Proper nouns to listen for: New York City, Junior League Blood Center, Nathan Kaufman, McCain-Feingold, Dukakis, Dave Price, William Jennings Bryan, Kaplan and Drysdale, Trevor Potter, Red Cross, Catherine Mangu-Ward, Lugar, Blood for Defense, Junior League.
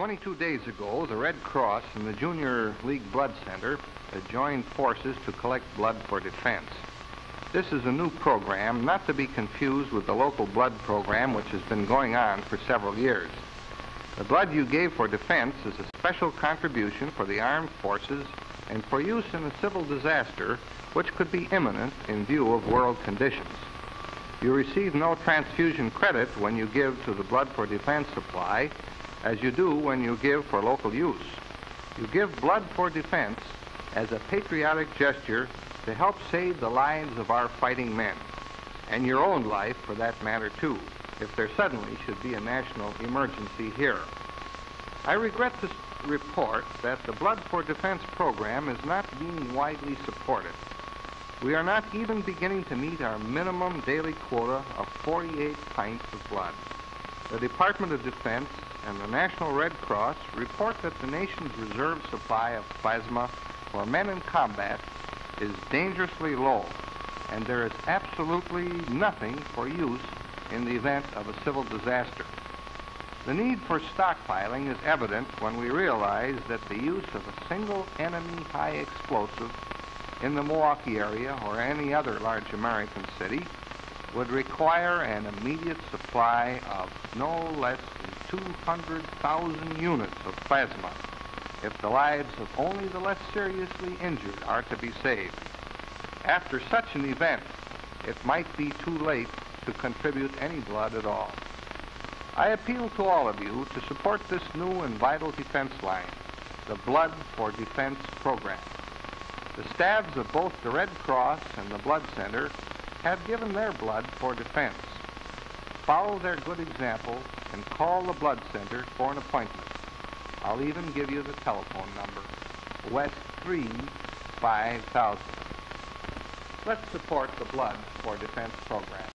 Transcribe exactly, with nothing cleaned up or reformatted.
twenty-two days ago, the Red Cross and the Junior League Blood Center have joined forces to collect blood for defense. This is a new program, not to be confused with the local blood program, which has been going on for several years. The blood you gave for defense is a special contribution for the armed forces and for use in a civil disaster which could be imminent in view of world conditions. You receive no transfusion credit when you give to the Blood for Defense supply, as you do when you give for local use. You give Blood for Defense as a patriotic gesture to help save the lives of our fighting men, and your own life for that matter too, if there suddenly should be a national emergency here. I regret to report that the Blood for Defense program is not being widely supported. We are not even beginning to meet our minimum daily quota of forty-eight pints of blood. The Department of Defense and the National Red Cross report that the nation's reserve supply of plasma for men in combat is dangerously low, and there is absolutely nothing for use in the event of a civil disaster. The need for stockpiling is evident when we realize that the use of a single enemy high explosive in the Milwaukee area or any other large American city would require an immediate supply of no less than two hundred thousand units of plasma if the lives of only the less seriously injured are to be saved. After such an event, it might be too late to contribute any blood at all. I appeal to all of you to support this new and vital defense line, the Blood for Defense program. The staffs of both the Red Cross and the Blood Center have given their blood for defense. Follow their good example and call the Blood Center for an appointment. I'll even give you the telephone number, West three, five thousand. Let's support the Blood for Defense program.